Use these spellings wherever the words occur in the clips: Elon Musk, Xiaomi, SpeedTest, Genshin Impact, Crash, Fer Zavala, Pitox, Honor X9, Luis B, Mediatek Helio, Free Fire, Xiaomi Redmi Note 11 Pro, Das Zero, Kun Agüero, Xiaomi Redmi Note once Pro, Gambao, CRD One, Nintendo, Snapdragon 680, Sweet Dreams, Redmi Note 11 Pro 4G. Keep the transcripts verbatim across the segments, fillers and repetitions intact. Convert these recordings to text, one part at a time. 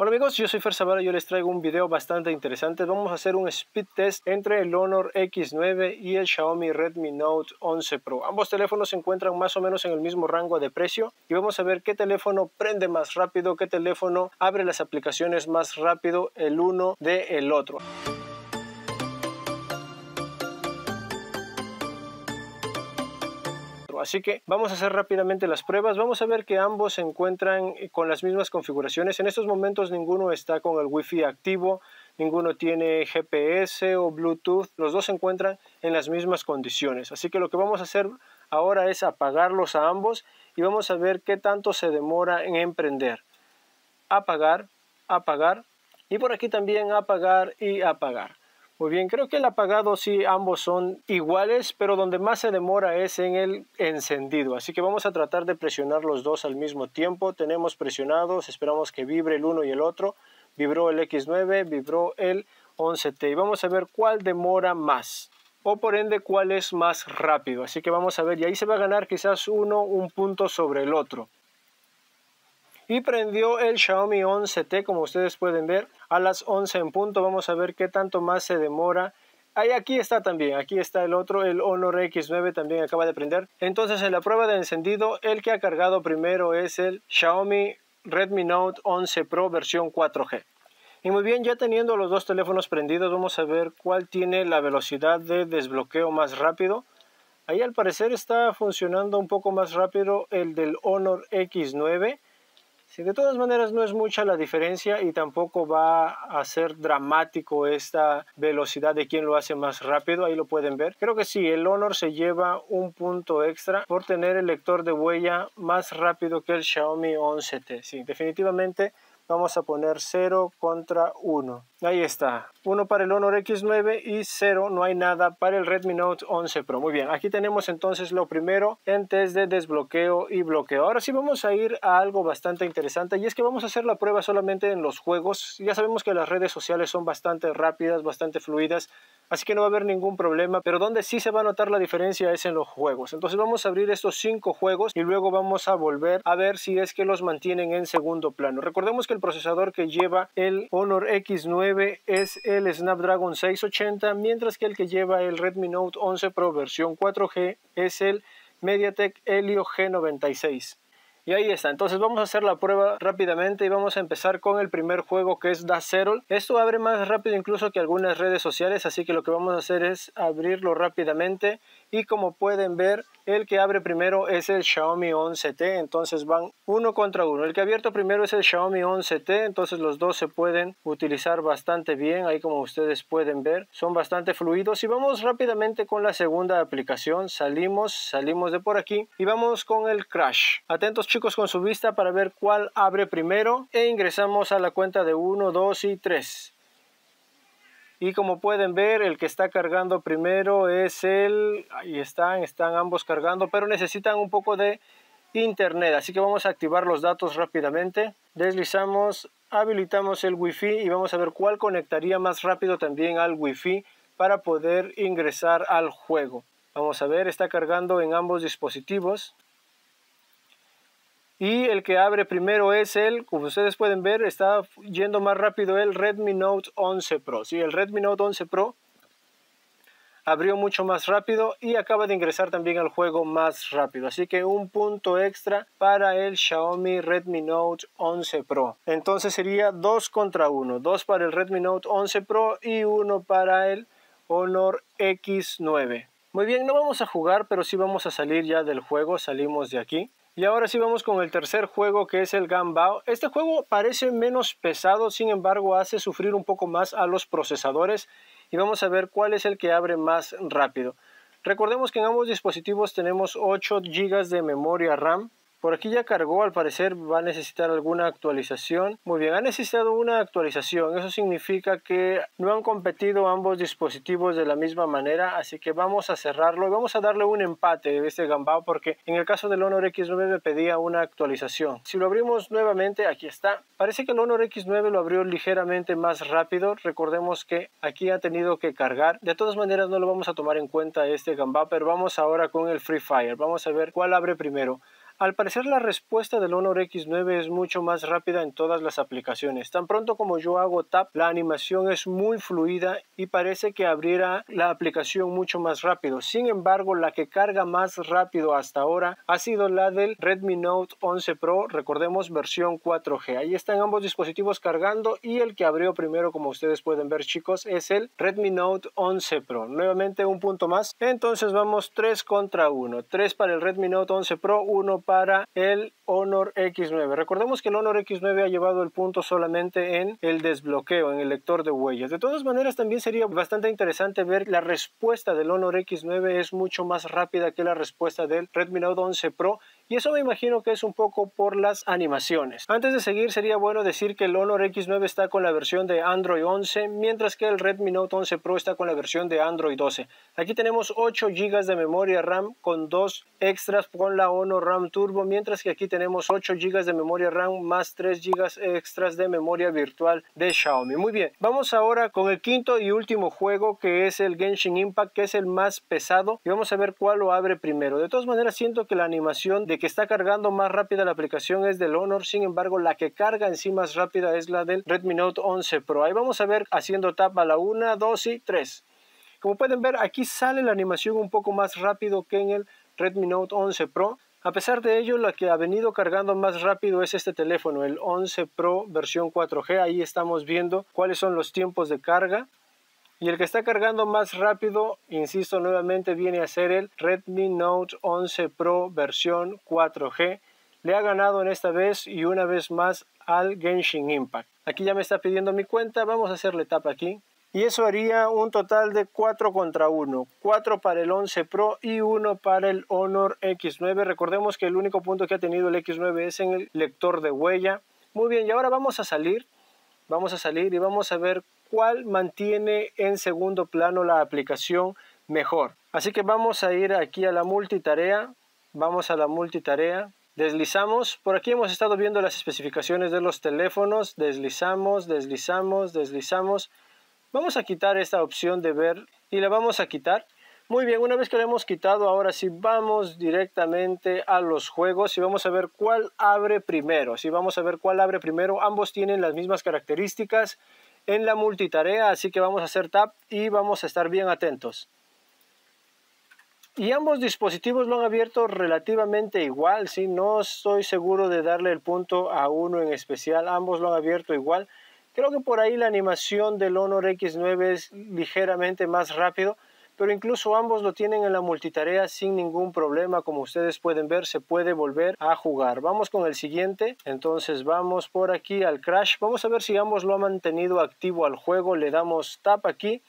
Hola amigos, yo soy Fer Zavala y yo les traigo un video bastante interesante. Vamos a hacer un speed test entre el Honor X nueve y el Xiaomi Redmi Note once Pro. Ambos teléfonos se encuentran más o menos en el mismo rango de precio y vamos a ver qué teléfono prende más rápido, qué teléfono abre las aplicaciones más rápido el uno del otro. Así que vamos a hacer rápidamente las pruebas. Vamos a ver que ambos se encuentran con las mismas configuraciones. En estos momentos ninguno está con el wifi activo, ninguno tiene G P S o Bluetooth. Los dos se encuentran en las mismas condiciones. Así que lo que vamos a hacer ahora es apagarlos a ambos y vamos a ver qué tanto se demora en prender. Apagar, apagar y por aquí también apagar y apagar. Muy bien, creo que el apagado sí ambos son iguales, pero donde más se demora es en el encendido. Así que vamos a tratar de presionar los dos al mismo tiempo. Tenemos presionados, esperamos que vibre el uno y el otro. Vibró el X nueve, vibró el once T. Y vamos a ver cuál demora más, o por ende cuál es más rápido. Así que vamos a ver, y ahí se va a ganar quizás uno un punto sobre el otro. Y prendió el Xiaomi once T, como ustedes pueden ver, a las once en punto. Vamos a ver qué tanto más se demora. Ahí, aquí está también, aquí está el otro, el Honor X nueve también acaba de prender. Entonces en la prueba de encendido, el que ha cargado primero es el Xiaomi Redmi Note once Pro versión cuatro G. Y muy bien, ya teniendo los dos teléfonos prendidos, vamos a ver cuál tiene la velocidad de desbloqueo más rápido. Ahí al parecer está funcionando un poco más rápido el del Honor X nueve. Sí, de todas maneras no es mucha la diferencia y tampoco va a ser dramático esta velocidad de quien lo hace más rápido, ahí lo pueden ver. Creo que sí, el Honor se lleva un punto extra por tener el lector de huella más rápido que el Xiaomi once T. Sí, definitivamente vamos a poner cero contra uno. Ahí está, uno para el Honor X nueve y cero, no hay nada para el Redmi Note once Pro. Muy bien, aquí tenemos entonces lo primero en test de desbloqueo y bloqueo. Ahora sí vamos a ir a algo bastante interesante, y es que vamos a hacer la prueba solamente en los juegos. Ya sabemos que las redes sociales son bastante rápidas, bastante fluidas, así que no va a haber ningún problema, pero donde sí se va a notar la diferencia es en los juegos. Entonces vamos a abrir estos cinco juegos y luego vamos a volver a ver si es que los mantienen en segundo plano. Recordemos que el procesador que lleva el Honor X nueve es el Snapdragon seiscientos ochenta, mientras que el que lleva el Redmi Note once Pro versión cuatro G es el Mediatek Helio G noventa y seis. Y ahí está, entonces vamos a hacer la prueba rápidamente y vamos a empezar con el primer juego, que es Das Zero. Esto abre más rápido incluso que algunas redes sociales, así que lo que vamos a hacer es abrirlo rápidamente. Y como pueden ver, el que abre primero es el Xiaomi once T, entonces van uno contra uno. El que ha abierto primero es el Xiaomi once T, entonces los dos se pueden utilizar bastante bien, ahí como ustedes pueden ver, son bastante fluidos. Y vamos rápidamente con la segunda aplicación, salimos, salimos de por aquí y vamos con el Crash. Atentos chicos. Chicos con su vista para ver cuál abre primero e ingresamos a la cuenta de uno, dos y tres. Y como pueden ver, el que está cargando primero es el... Ahí están, están ambos cargando, pero necesitan un poco de internet, así que vamos a activar los datos rápidamente. Deslizamos, habilitamos el wifi y vamos a ver cuál conectaría más rápido también al wifi para poder ingresar al juego. Vamos a ver, está cargando en ambos dispositivos. Y el que abre primero es el, como ustedes pueden ver, está yendo más rápido el Redmi Note once Pro. Sí, el Redmi Note once Pro abrió mucho más rápido y acaba de ingresar también al juego más rápido. Así que un punto extra para el Xiaomi Redmi Note once Pro. Entonces sería dos contra uno. dos para el Redmi Note once Pro y uno para el Honor X nueve. Muy bien, no vamos a jugar, pero sí vamos a salir ya del juego. Salimos de aquí. Y ahora sí vamos con el tercer juego, que es el Gambao. Este juego parece menos pesado, sin embargo hace sufrir un poco más a los procesadores. Y vamos a ver cuál es el que abre más rápido. Recordemos que en ambos dispositivos tenemos ocho gigas de memoria RAM. Por aquí ya cargó, al parecer va a necesitar alguna actualización. Muy bien, ha necesitado una actualización. Eso significa que no han competido ambos dispositivos de la misma manera. Así que vamos a cerrarlo y vamos a darle un empate a este Gambao, porque en el caso del Honor X nueve me pedía una actualización. Si lo abrimos nuevamente, aquí está. Parece que el Honor X nueve lo abrió ligeramente más rápido. Recordemos que aquí ha tenido que cargar. De todas maneras no lo vamos a tomar en cuenta este Gambao, pero vamos ahora con el Free Fire. Vamos a ver cuál abre primero. Al parecer la respuesta del Honor X nueve es mucho más rápida en todas las aplicaciones. Tan pronto como yo hago tap, la animación es muy fluida y parece que abrirá la aplicación mucho más rápido. Sin embargo, la que carga más rápido hasta ahora ha sido la del Redmi Note once Pro, recordemos versión cuatro G. Ahí están ambos dispositivos cargando y el que abrió primero, como ustedes pueden ver chicos, es el Redmi Note once Pro. Nuevamente un punto más. Entonces vamos tres contra uno. tres para el Redmi Note once Pro, uno para el Honor X nueve. Recordemos que el Honor X nueve ha llevado el punto solamente en el desbloqueo, en el lector de huellas. De todas maneras, también sería bastante interesante ver la respuesta del Honor X nueve. Es mucho más rápida que la respuesta del Redmi Note once Pro. Y eso me imagino que es un poco por las animaciones. Antes de seguir, sería bueno decir que el Honor X nueve está con la versión de Android once, mientras que el Redmi Note once Pro está con la versión de Android doce. Aquí tenemos ocho gigas de memoria RAM con dos extras con la Honor RAM Turbo, mientras que aquí tenemos ocho gigas de memoria RAM más tres gigas extras de memoria virtual de Xiaomi. Muy bien, vamos ahora con el quinto y último juego, que es el Genshin Impact, que es el más pesado, y vamos a ver cuál lo abre primero. De todas maneras, siento que la animación de que está cargando más rápida la aplicación es del Honor, sin embargo la que carga en sí más rápida es la del Redmi Note once Pro. Ahí vamos a ver haciendo tap a la uno, dos y tres. Como pueden ver, aquí sale la animación un poco más rápido que en el Redmi Note once Pro. A pesar de ello, la que ha venido cargando más rápido es este teléfono, el once Pro versión cuatro G. Ahí estamos viendo cuáles son los tiempos de carga. Y el que está cargando más rápido, insisto nuevamente, viene a ser el Redmi Note once Pro versión cuatro G. Le ha ganado en esta vez y una vez más al Genshin Impact. Aquí ya me está pidiendo mi cuenta, vamos a hacerle tap aquí. Y eso haría un total de cuatro contra uno. cuatro para el once Pro y uno para el Honor X nueve. Recordemos que el único punto que ha tenido el X nueve es en el lector de huella. Muy bien, y ahora vamos a salir. Vamos a salir y vamos a ver cuál mantiene en segundo plano la aplicación mejor. Así que vamos a ir aquí a la multitarea. Vamos a la multitarea. Deslizamos. Por aquí hemos estado viendo las especificaciones de los teléfonos. Deslizamos, deslizamos, deslizamos. Vamos a quitar esta opción de ver y la vamos a quitar. Muy bien, una vez que la hemos quitado, ahora sí vamos directamente a los juegos y vamos a ver cuál abre primero. Sí, vamos a ver cuál abre primero. Ambos tienen las mismas características en la multitarea, así que vamos a hacer tap y vamos a estar bien atentos. Y ambos dispositivos lo han abierto relativamente igual, ¿sí? No estoy seguro de darle el punto a uno en especial, ambos lo han abierto igual. Creo que por ahí la animación del Honor X nueve es ligeramente más rápido, pero incluso ambos lo tienen en la multitarea sin ningún problema. Como ustedes pueden ver, se puede volver a jugar. Vamos con el siguiente. Entonces vamos por aquí al Crash. Vamos a ver si ambos lo han mantenido activo al juego. Le damos tap aquí.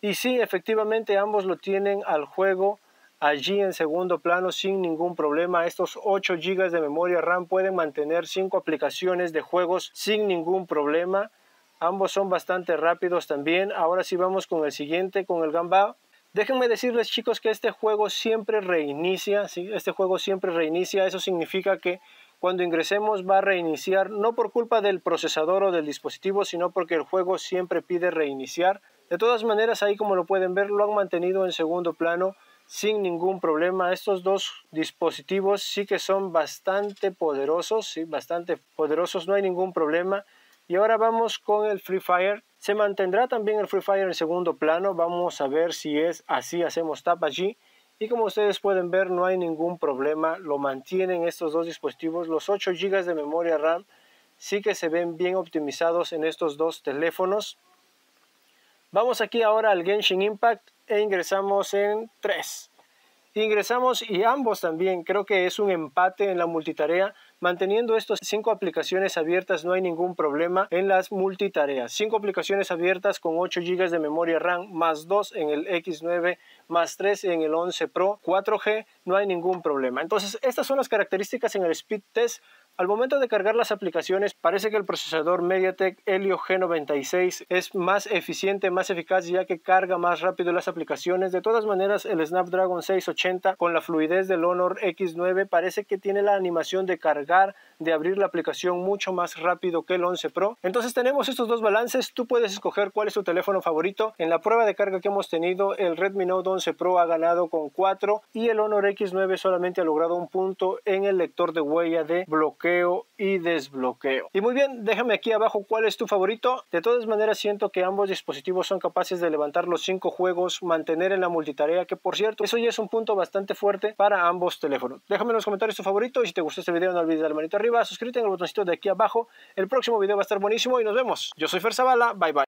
Y sí, efectivamente ambos lo tienen al juego allí en segundo plano sin ningún problema. Estos ocho gigas de memoria RAM pueden mantener cinco aplicaciones de juegos sin ningún problema. Ambos son bastante rápidos también. Ahora sí vamos con el siguiente, con el Gambao. Déjenme decirles chicos que este juego siempre reinicia, ¿sí? Este juego siempre reinicia, eso significa que cuando ingresemos va a reiniciar, no por culpa del procesador o del dispositivo, sino porque el juego siempre pide reiniciar. De todas maneras, ahí como lo pueden ver, lo han mantenido en segundo plano sin ningún problema. Estos dos dispositivos sí que son bastante poderosos, ¿sí? Bastante poderosos, no hay ningún problema. Y ahora vamos con el Free Fire. Se mantendrá también el Free Fire en segundo plano. Vamos a ver si es así. Hacemos tap allí. Y como ustedes pueden ver, no hay ningún problema. Lo mantienen estos dos dispositivos. Los ocho gigas de memoria RAM sí que se ven bien optimizados en estos dos teléfonos. Vamos aquí ahora al Genshin Impact e ingresamos en tres. Ingresamos y ambos también. Creo que es un empate en la multitarea. Manteniendo estas cinco aplicaciones abiertas no hay ningún problema en las multitareas. cinco aplicaciones abiertas con ocho gigas de memoria RAM más dos en el X nueve, más tres en el once Pro cuatro G, no hay ningún problema. Entonces estas son las características en el Speed Test. Al momento de cargar las aplicaciones, parece que el procesador Mediatek Helio G noventa y seis es más eficiente, más eficaz, ya que carga más rápido las aplicaciones. De todas maneras, el Snapdragon seiscientos ochenta con la fluidez del Honor X nueve parece que tiene la animación de cargar, de abrir la aplicación mucho más rápido que el once Pro. Entonces tenemos estos dos balances, tú puedes escoger cuál es tu teléfono favorito. En la prueba de carga que hemos tenido, el Redmi Note once Pro ha ganado con cuatro y el Honor X nueve solamente ha logrado un punto en el lector de huella de bloqueo y desbloqueo. Y muy bien, déjame aquí abajo cuál es tu favorito. De todas maneras, siento que ambos dispositivos son capaces de levantar los cinco juegos, mantener en la multitarea, que por cierto, eso ya es un punto bastante fuerte para ambos teléfonos. Déjame en los comentarios tu favorito y si te gustó este video no olvides darle manito arriba, suscríbete en el botoncito de aquí abajo. El próximo video va a estar buenísimo y nos vemos. Yo soy Fer Zavala, bye bye.